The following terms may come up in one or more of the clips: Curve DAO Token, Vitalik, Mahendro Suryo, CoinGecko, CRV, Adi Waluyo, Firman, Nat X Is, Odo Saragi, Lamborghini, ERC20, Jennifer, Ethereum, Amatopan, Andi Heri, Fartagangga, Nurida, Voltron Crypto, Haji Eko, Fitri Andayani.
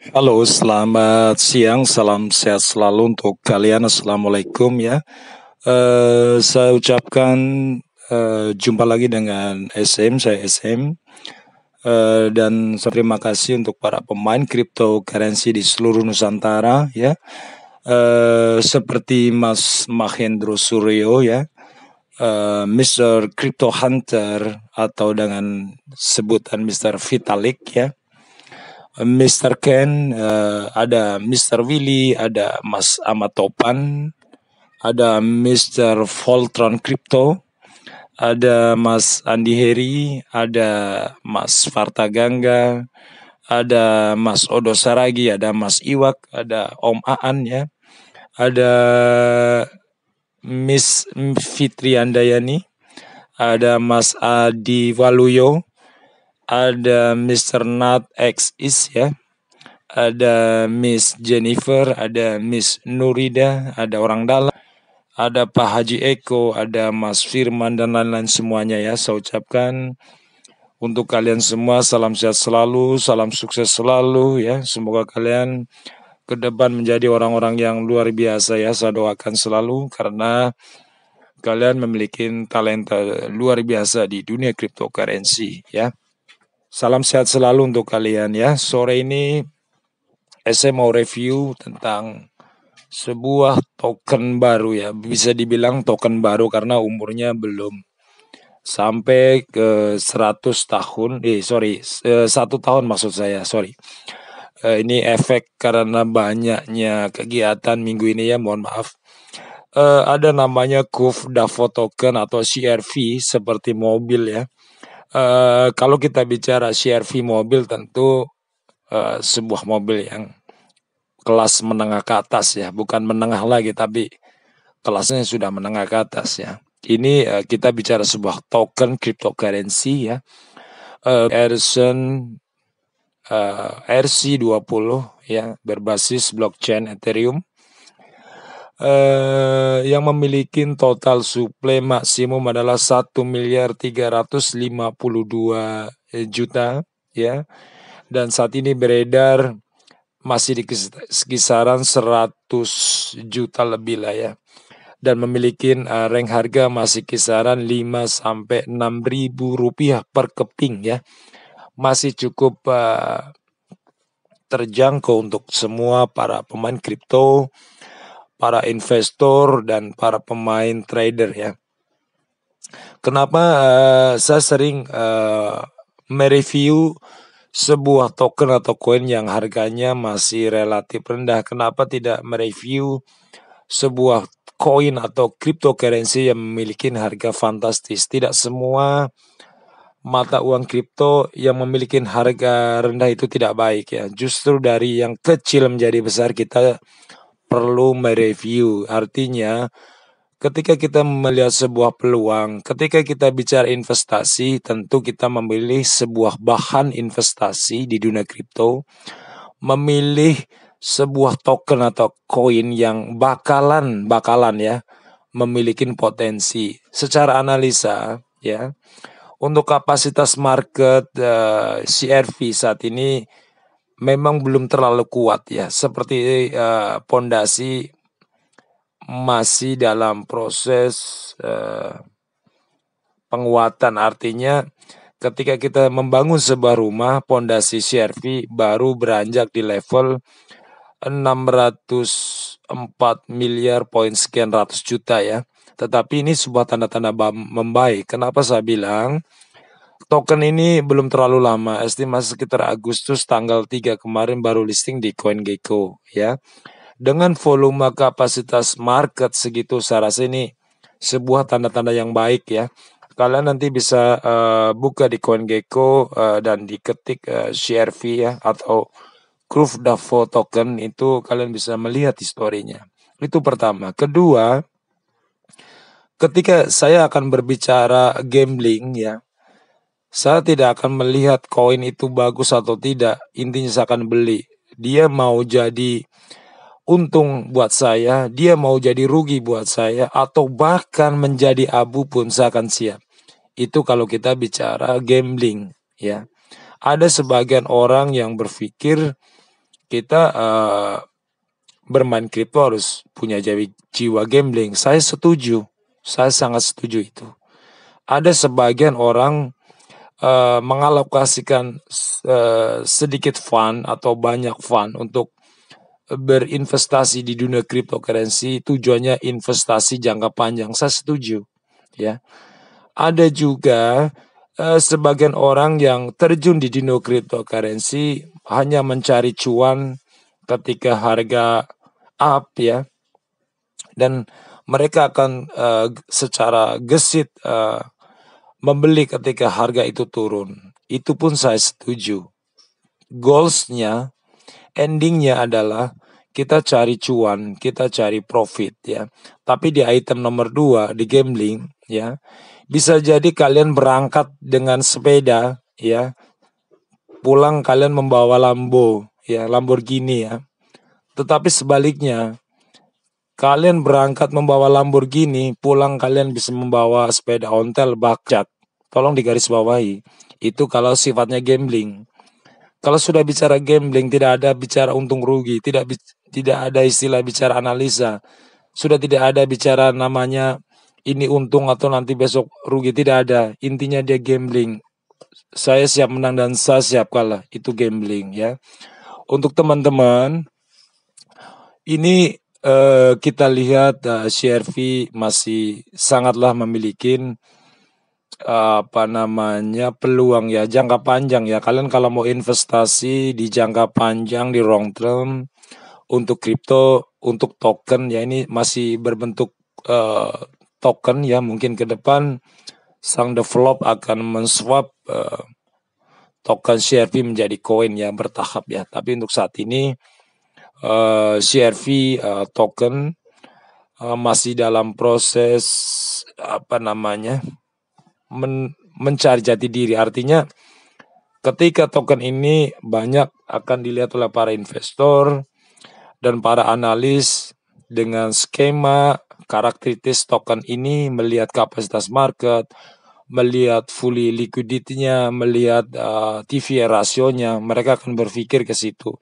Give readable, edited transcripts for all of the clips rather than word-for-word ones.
Halo, selamat siang, salam sehat selalu untuk kalian. Assalamualaikum ya. Saya ucapkan jumpa lagi dengan SM, saya SM. Dan saya terima kasih untuk para pemain cryptocurrency di seluruh Nusantara ya. Seperti Mas Mahendro Suryo ya, Mr. Crypto Hunter atau dengan sebutan Mr. Vitalik ya. Mr. Ken, ada Mr. Willy, ada Mas Amatopan, ada Mr. Voltron Crypto, ada Mas Andi Heri, ada Mas Fartagangga, ada Mas Odo Saragi, ada Mas Iwak, ada Om Aan ya, ada Miss Fitri Andayani, ada Mas Adi Waluyo, ada Mr. Nat X Is ya, ada Miss Jennifer, ada Miss Nurida, ada orang dalam, ada Pak Haji Eko, ada Mas Firman dan lain-lain semuanya ya. Saya ucapkan untuk kalian semua salam sehat selalu, salam sukses selalu ya. Semoga kalian ke depan menjadi orang-orang yang luar biasa ya. Saya doakan selalu karena kalian memiliki talenta luar biasa di dunia cryptocurrency ya. Salam sehat selalu untuk kalian ya. Sore ini saya mau review tentang sebuah token baru ya. Bisa dibilang token baru karena umurnya belum sampai ke 100 tahun. Satu tahun maksud saya, sorry. Ini efek karena banyaknya kegiatan minggu ini ya, mohon maaf. Ada namanya Curve DAO Token atau CRV seperti mobil ya. Kalau kita bicara CRV mobil tentu sebuah mobil yang kelas menengah ke atas ya, bukan menengah lagi tapi kelasnya sudah menengah ke atas ya. Ini kita bicara sebuah token cryptocurrency ya, ERC20 ya, berbasis blockchain Ethereum. Yang memiliki total suplai maksimum adalah 1.352 juta ya, dan saat ini beredar masih di kisaran 100 juta lebih lah ya, dan memiliki rank harga masih kisaran 5 sampai 6 ribu rupiah per keping ya, masih cukup terjangkau untuk semua para pemain kripto, para investor dan para pemain trader ya. Kenapa saya sering mereview sebuah token atau koin yang harganya masih relatif rendah? Kenapa tidak mereview sebuah koin atau cryptocurrency yang memiliki harga fantastis? Tidak semua mata uang kripto yang memiliki harga rendah itu tidak baik ya. Justru dari yang kecil menjadi besar kita perlu mereview. Artinya ketika kita melihat sebuah peluang, ketika kita bicara investasi, tentu kita memilih sebuah bahan investasi di dunia kripto, memilih sebuah token atau koin yang bakalan ya memiliki potensi. Secara analisa ya, untuk kapasitas market CRV saat ini memang belum terlalu kuat ya, seperti pondasi masih dalam proses penguatan. Artinya ketika kita membangun sebuah rumah, pondasi CRV baru beranjak di level 604 miliar poin sekian ratus juta ya. Tetapi ini sebuah tanda-tanda membaik. Kenapa saya bilang token ini belum terlalu lama, estimasi sekitar Agustus tanggal 3 kemarin baru listing di CoinGecko ya. Dengan volume kapasitas market segitu, saya rasa ini sebuah tanda-tanda yang baik ya. Kalian nanti bisa buka di CoinGecko dan diketik CRV ya, atau Curve DAO Token, itu kalian bisa melihat historinya. Itu pertama. Kedua, ketika saya akan berbicara gambling ya, saya tidak akan melihat koin itu bagus atau tidak, intinya saya akan beli. Dia mau jadi untung buat saya, dia mau jadi rugi buat saya, atau bahkan menjadi abu pun saya akan siap. Itu kalau kita bicara gambling ya. Ada sebagian orang yang berpikir kita bermain kripto harus punya jiwa gambling. Saya setuju, saya sangat setuju itu. Ada sebagian orang mengalokasikan sedikit fund atau banyak fund untuk berinvestasi di dunia cryptocurrency, tujuannya investasi jangka panjang. Saya setuju, ya. Ada juga sebagian orang yang terjun di dunia cryptocurrency hanya mencari cuan ketika harga up, ya, dan mereka akan secara gesit membeli ketika harga itu turun. Itu pun saya setuju. Goalsnya, endingnya adalah kita cari cuan, kita cari profit, ya. Tapi di item nomor 2 di gambling, ya, bisa jadi kalian berangkat dengan sepeda, ya, pulang kalian membawa Lamborghini, ya. Tetapi sebaliknya, kalian berangkat membawa Lamborghini, pulang kalian bisa membawa sepeda ontel bakcat. Tolong digarisbawahi. Itu kalau sifatnya gambling. Kalau sudah bicara gambling, tidak ada bicara untung rugi, tidak ada istilah bicara analisa. Sudah tidak ada bicara namanya ini untung atau nanti besok rugi, tidak ada. Intinya dia gambling. Saya siap menang dan saya siap kalah. Itu gambling, ya. Untuk teman-teman, ini kita lihat CRV masih sangatlah memiliki peluang, ya, jangka panjang, ya. Kalian kalau mau investasi di jangka panjang di long term untuk kripto, untuk token, ya, ini masih berbentuk token, ya. Mungkin ke depan sang develop akan menswap token CRV menjadi koin, ya, bertahap, ya. Tapi untuk saat ini CRV token masih dalam proses mencari jati diri. Artinya ketika token ini banyak akan dilihat oleh para investor dan para analis dengan skema karakteristik token ini, melihat kapasitas market, melihat fully liquidity-nya, melihat TVA rasionya, mereka akan berpikir ke situ.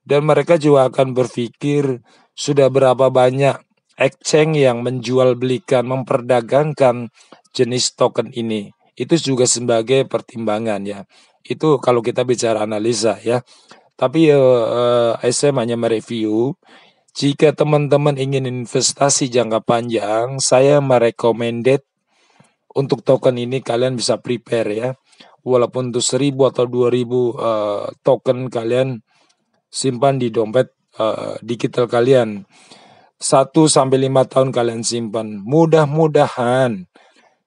Dan mereka juga akan berpikir sudah berapa banyak exchange yang menjual belikan, memperdagangkan jenis token ini. Itu juga sebagai pertimbangan, ya. Itu kalau kita bicara analisa, ya. Tapi SM hanya mereview. Jika teman-teman ingin investasi jangka panjang, saya merekomendasi untuk token ini kalian bisa prepare, ya. Walaupun itu 1000 atau 2000 token kalian simpan di dompet digital kalian. 1-5 tahun kalian simpan. Mudah-mudahan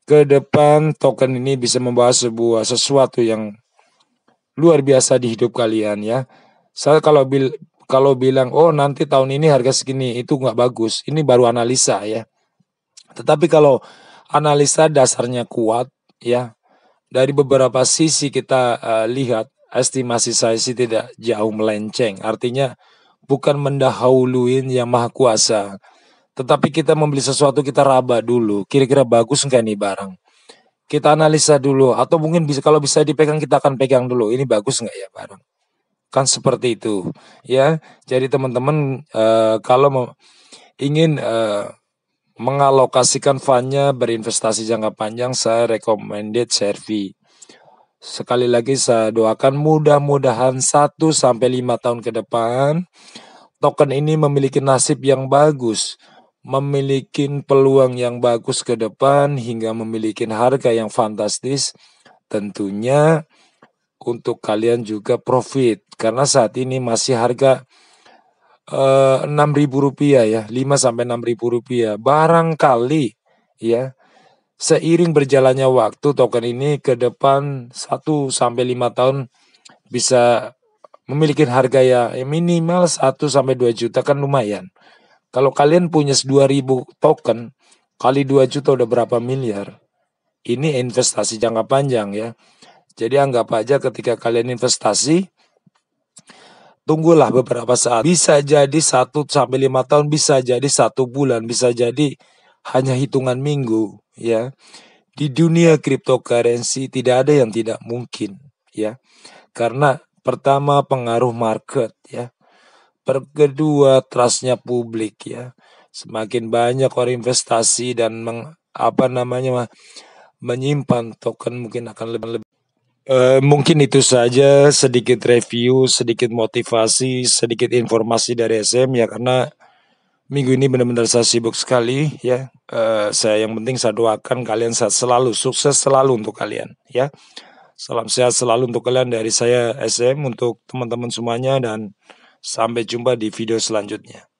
ke depan token ini bisa membawa sesuatu yang luar biasa di hidup kalian, ya. Saya kalau bilang oh nanti tahun ini harga segini, itu nggak bagus. Ini baru analisa, ya. Tetapi kalau analisa dasarnya kuat, ya, dari beberapa sisi kita lihat, estimasi saya sih tidak jauh melenceng. Artinya bukan mendahuluin yang maha kuasa. Tetapi kita membeli sesuatu, kita raba dulu. Kira-kira bagus enggak nih barang? Kita analisa dulu. Atau mungkin bisa, kalau bisa dipegang, kita akan pegang dulu. Ini bagus enggak ya barang? Kan seperti itu, ya. Jadi teman-teman kalau ingin mengalokasikan fundnya berinvestasi jangka panjang, saya recommended CRV. Sekali lagi saya doakan mudah-mudahan 1-5 tahun ke depan token ini memiliki nasib yang bagus, memiliki peluang yang bagus ke depan hingga memiliki harga yang fantastis. Tentunya untuk kalian juga profit, karena saat ini masih harga Rp6.000, ya, 5-6 ribu rupiah. Barangkali, ya, seiring berjalannya waktu token ini ke depan 1-5 tahun bisa memiliki harga ya minimal 1-2 juta, kan lumayan. Kalau kalian punya 2000 token kali 2 juta udah berapa miliar. Ini investasi jangka panjang, ya. Jadi anggap aja ketika kalian investasi, tunggulah beberapa saat. Bisa jadi 1-5 tahun, bisa jadi 1 bulan, bisa jadi hanya hitungan minggu, ya. Di dunia cryptocurrency tidak ada yang tidak mungkin, ya. Karena pertama pengaruh market, ya. Kedua, trustnya publik ya. Semakin banyak orang investasi dan menyimpan token mungkin akan lebih. Mungkin itu saja sedikit review, sedikit motivasi, sedikit informasi dari SM ya, karena minggu ini benar-benar saya sibuk sekali ya. Saya yang penting saya doakan kalian sehat selalu, sukses selalu untuk kalian ya. Salam sehat selalu untuk kalian dari saya SM, untuk teman-teman semuanya, dan sampai jumpa di video selanjutnya.